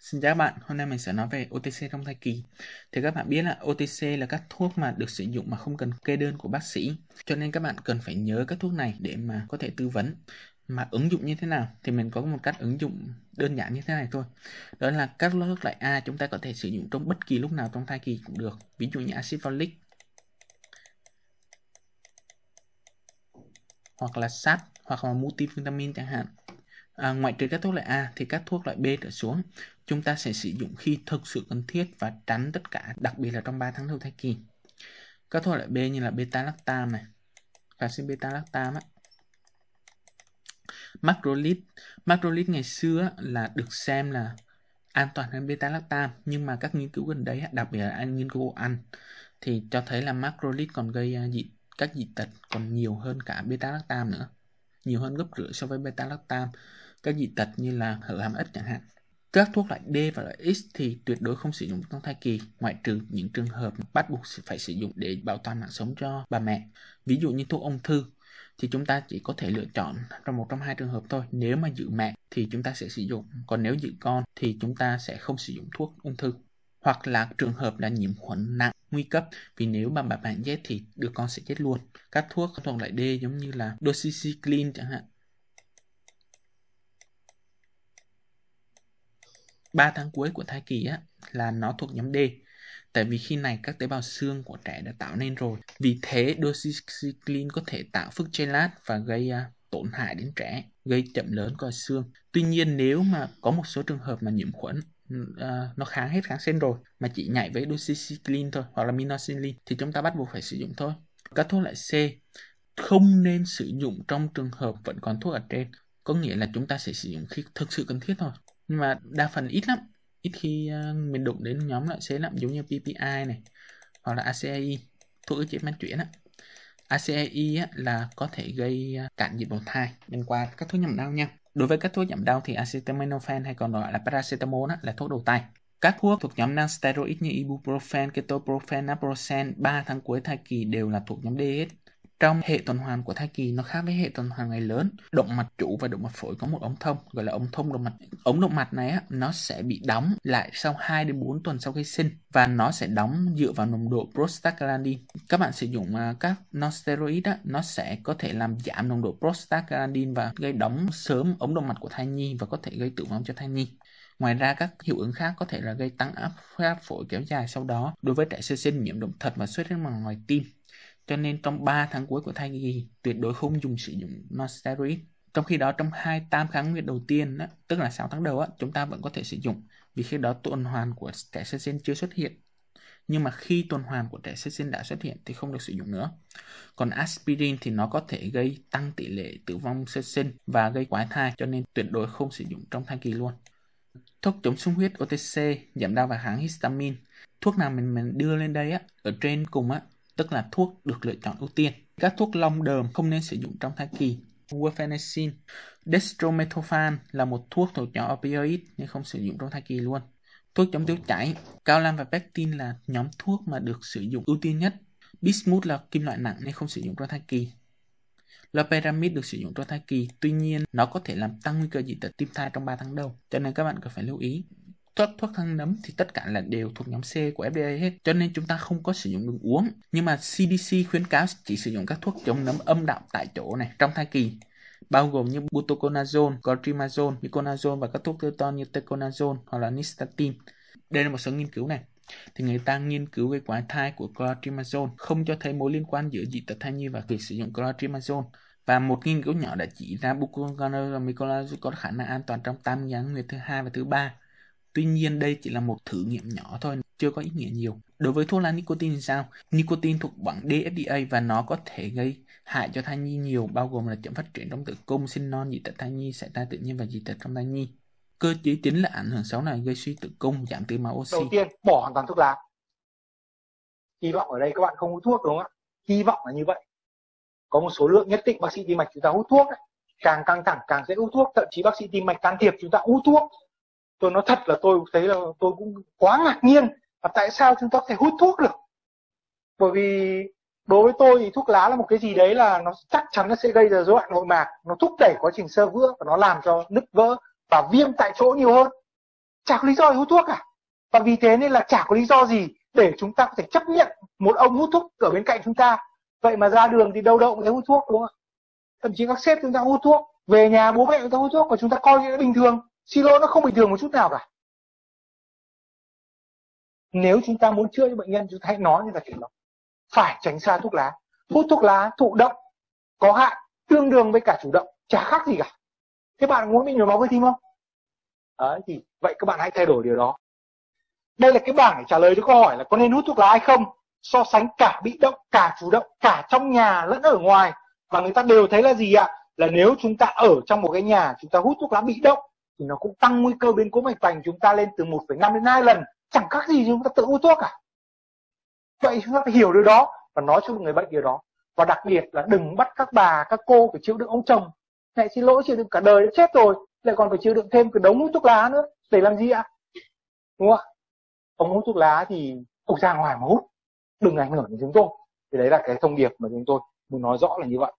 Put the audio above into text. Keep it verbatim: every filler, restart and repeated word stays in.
Xin chào các bạn, hôm nay mình sẽ nói về ô tê xê trong thai kỳ. Thì các bạn biết là ô tê xê là các thuốc mà được sử dụng mà không cần kê đơn của bác sĩ. Cho nên các bạn cần phải nhớ các thuốc này để mà có thể tư vấn. Mà ứng dụng như thế nào? Thì mình có một cách ứng dụng đơn giản như thế này thôi. Đó là các thuốc loại A chúng ta có thể sử dụng trong bất kỳ lúc nào trong thai kỳ cũng được. Ví dụ như acid folic hoặc là sắt hoặc là multivitamin chẳng hạn. À, ngoại trừ các thuốc loại A thì các thuốc loại B trở xuống chúng ta sẽ sử dụng khi thực sự cần thiết và tránh tất cả, đặc biệt là trong ba tháng đầu thai kỳ. Các thuốc loại B như là beta-lactam này, acid beta-lactam á, Macrolide. Macrolide ngày xưa là được xem là an toàn hơn beta-lactam, nhưng mà các nghiên cứu gần đấy, đặc biệt là nghiên cứu Anh, thì cho thấy là Macrolide còn gây dị, các dị tật còn nhiều hơn cả beta-lactam nữa, nhiều hơn gấp rưỡi so với beta-lactam, các dị tật như là hở hàm ếch chẳng hạn. Các thuốc loại D và loại X thì tuyệt đối không sử dụng trong thai kỳ, ngoại trừ những trường hợp bắt buộc phải sử dụng để bảo toàn mạng sống cho bà mẹ. Ví dụ như thuốc ung thư thì chúng ta chỉ có thể lựa chọn trong một trong hai trường hợp thôi. Nếu mà giữ mẹ thì chúng ta sẽ sử dụng, còn nếu giữ con thì chúng ta sẽ không sử dụng thuốc ung thư. Hoặc là trường hợp là nhiễm khuẩn nặng, nguy cấp, vì nếu mà bà bạn chết thì đứa con sẽ chết luôn. Các thuốc thuộc loại D giống như là doxycyclin chẳng hạn, ba tháng cuối của thai kỳ á, là nó thuộc nhóm D. Tại vì khi này các tế bào xương của trẻ đã tạo nên rồi. Vì thế doxycyclin có thể tạo phức-gelat và gây uh, tổn hại đến trẻ, gây chậm lớn của xương. Tuy nhiên nếu mà có một số trường hợp mà nhiễm khuẩn, Uh, nó kháng hết kháng sinh rồi mà chỉ nhảy với doxycyclin thôi hoặc là minocycline thì chúng ta bắt buộc phải sử dụng thôi. Các thuốc loại C không nên sử dụng trong trường hợp vẫn còn thuốc ở trên, có nghĩa là chúng ta sẽ sử dụng khi thực sự cần thiết thôi. Nhưng mà đa phần ít lắm, ít khi uh, mình đụng đến nhóm loại C lắm, giống như pê pê i này hoặc là a xê i, thuốc ức chế men chuyển á. a xê i á, là có thể gây uh, cản dịch bào thai. Liên quan các thuốc nhằm đau nha. Đối với các thuốc giảm đau thì acetaminophen hay còn gọi là paracetamol là thuốc đầu tay. Các thuốc thuộc nhóm non-steroid như ibuprofen, ketoprofen, naproxen ba tháng cuối thai kỳ đều là thuộc nhóm D hết. Trong hệ tuần hoàn của thai kỳ nó khác với hệ tuần hoàn ngày lớn. Động mạch chủ và động mạch phổi có một ống thông gọi là ống thông động mạch. Ống động mạch này á, nó sẽ bị đóng lại sau hai đến bốn tuần sau khi sinh và nó sẽ đóng dựa vào nồng độ prostaglandin. Các bạn sử dụng các non-steroid á, nó sẽ có thể làm giảm nồng độ prostaglandin và gây đóng sớm ống động mạch của thai nhi và có thể gây tử vong cho thai nhi. Ngoài ra các hiệu ứng khác có thể là gây tăng áp huyết phổi kéo dài sau đó đối với trẻ sơ sinh, nhiễm động thật và xuất huyết màng ngoài tim. Cho nên trong ba tháng cuối của thai kỳ tuyệt đối không dùng sử dụng non-steroid. Trong khi đó trong hai tam kháng nguyệt đầu tiên, tức là sáu tháng đầu, chúng ta vẫn có thể sử dụng. Vì khi đó tuần hoàn của trẻ sơ sinh chưa xuất hiện. Nhưng mà khi tuần hoàn của trẻ sơ sinh đã xuất hiện thì không được sử dụng nữa. Còn aspirin thì nó có thể gây tăng tỷ lệ tử vong sơ sinh và gây quái thai. Cho nên tuyệt đối không sử dụng trong thai kỳ luôn. Thuốc chống sung huyết ô tê xê, giảm đau và kháng histamine. Thuốc nào mình, mình đưa lên đây, á, ở trên cùng á, tức là thuốc được lựa chọn ưu tiên. Các thuốc long đờm không nên sử dụng trong thai kỳ. Guaifenesin, dextromethorphan là một thuốc thuộc nhóm opioid nên không sử dụng trong thai kỳ luôn. Thuốc chống tiêu chảy, kaolin và pectin là nhóm thuốc mà được sử dụng ưu tiên nhất. Bismuth là kim loại nặng nên không sử dụng trong thai kỳ. Loperamide được sử dụng trong thai kỳ, tuy nhiên nó có thể làm tăng nguy cơ dị tật tim thai trong ba tháng đầu, cho nên các bạn cần phải lưu ý. Các thuốc thang nấm thì tất cả là đều thuộc nhóm C của ép đê a hết, cho nên chúng ta không có sử dụng đường uống. Nhưng mà xê đê xê khuyến cáo chỉ sử dụng các thuốc chống nấm âm đạo tại chỗ này trong thai kỳ, bao gồm như butoconazole, clotrimazole, miconazole và các thuốc tiêu toan như teconazole hoặc là nystatin. Đây là một số nghiên cứu này. Thì người ta nghiên cứu về quái thai của clotrimazole không cho thấy mối liên quan giữa dị tật thai nhi và việc sử dụng clotrimazole. Và một nghiên cứu nhỏ đã chỉ ra butoconazole và miconazole có khả năng an toàn trong tam tháng nguyệt thứ hai và thứ ba. Tuy nhiên đây chỉ là một thử nghiệm nhỏ thôi, chưa có ý nghĩa nhiều. Đối với thuốc lá nicotine thì sao? Nicotine thuộc bảng D ép đê a và nó có thể gây hại cho thai nhi nhiều, bao gồm là chậm phát triển trong tử cung, sinh non, dị tật thai nhi, xảy ra tự nhiên và dị tật trong thai nhi. Cơ chế chính là ảnh hưởng xấu này gây suy tử cung, giảm tưới máu oxy. Đầu tiên, bỏ hoàn toàn thuốc lá. Hy vọng ở đây các bạn không hút thuốc đúng không ạ? Hy vọng là như vậy. Có một số lượng nhất định bác sĩ tim mạch chúng ta hút thuốc đấy. Càng căng thẳng càng dễ hút thuốc, thậm chí bác sĩ tim mạch can thiệp chúng ta hút thuốc. Tôi nói thật là tôi thấy là tôi cũng quá ngạc nhiên là tại sao chúng ta có thể hút thuốc được. Bởi vì đối với tôi thì thuốc lá là một cái gì đấy là nó chắc chắn nó sẽ gây ra rối loạn nội mạc, nó thúc đẩy quá trình xơ vữa và nó làm cho nứt vỡ và viêm tại chỗ nhiều hơn. Chả có lý do để hút thuốc cả. Và vì thế nên là chả có lý do gì để chúng ta có thể chấp nhận một ông hút thuốc ở bên cạnh chúng ta. Vậy mà ra đường thì đâu đâu cũng thấy hút thuốc, đúng không ạ? Thậm chí các sếp chúng ta hút thuốc, về nhà bố mẹ chúng ta hút thuốc, và chúng ta coi như nó bình thường. Xin lỗi, nó không bình thường một chút nào cả. Nếu chúng ta muốn chữa cho bệnh nhân, chúng ta hãy nói như là chuyện đó. Phải tránh xa thuốc lá. Hút thuốc lá thụ động có hại, tương đương với cả chủ động, chả khác gì cả. Thế bạn muốn bị nhồi máu cơ tim không? Đấy, thì vậy các bạn hãy thay đổi điều đó. Đây là cái bảng để trả lời cho câu hỏi là có nên hút thuốc lá hay không. So sánh cả bị động, cả chủ động, cả trong nhà lẫn ở ngoài, và người ta đều thấy là gì ạ? Là nếu chúng ta ở trong một cái nhà, chúng ta hút thuốc lá bị động thì nó cũng tăng nguy cơ biến cố mạch vành chúng ta lên từ một phẩy năm đến hai lần. Chẳng khác gì chúng ta tự hút thuốc cả. Vậy chúng ta phải hiểu điều đó và nói cho người bệnh điều đó. Và đặc biệt là đừng bắt các bà, các cô phải chịu đựng ông chồng. Này, xin lỗi, chịu đựng cả đời đã chết rồi, lại còn phải chịu đựng thêm cái đống hút thuốc lá nữa. Để làm gì ạ? Đúng không ạ? Ông hút thuốc lá thì ông ra ngoài mà hút. Đừng ảnh hưởng đến chúng tôi. Thì đấy là cái thông điệp mà chúng tôi muốn nói rõ là như vậy.